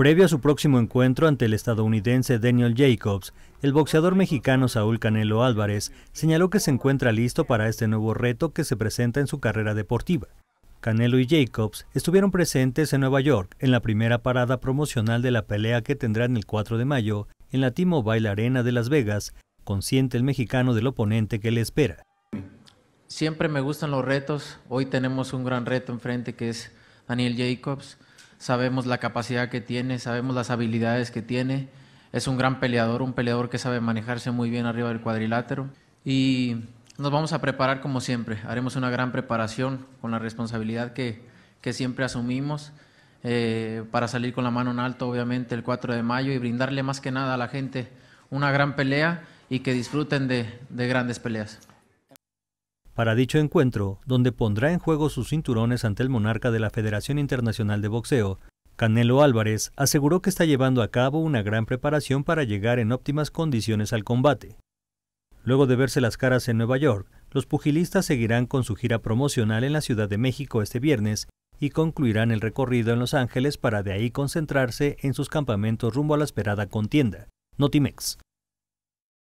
Previo a su próximo encuentro ante el estadounidense Daniel Jacobs, el boxeador mexicano Saúl Canelo Álvarez señaló que se encuentra listo para este nuevo reto que se presenta en su carrera deportiva. Canelo y Jacobs estuvieron presentes en Nueva York en la primera parada promocional de la pelea que tendrán el 4 de mayo en la T-Mobile Arena de Las Vegas, consciente el mexicano del oponente que le espera. Siempre me gustan los retos. Hoy tenemos un gran reto enfrente que es Daniel Jacobs. Sabemos la capacidad que tiene, sabemos las habilidades que tiene. Es un gran peleador, un peleador que sabe manejarse muy bien arriba del cuadrilátero. Y nos vamos a preparar como siempre. Haremos una gran preparación con la responsabilidad que siempre asumimos para salir con la mano en alto, obviamente, el 4 de mayo y brindarle más que nada a la gente una gran pelea y que disfruten de grandes peleas. Para dicho encuentro, donde pondrá en juego sus cinturones ante el monarca de la Federación Internacional de Boxeo, Canelo Álvarez aseguró que está llevando a cabo una gran preparación para llegar en óptimas condiciones al combate. Luego de verse las caras en Nueva York, los pugilistas seguirán con su gira promocional en la Ciudad de México este viernes y concluirán el recorrido en Los Ángeles para de ahí concentrarse en sus campamentos rumbo a la esperada contienda. Notimex.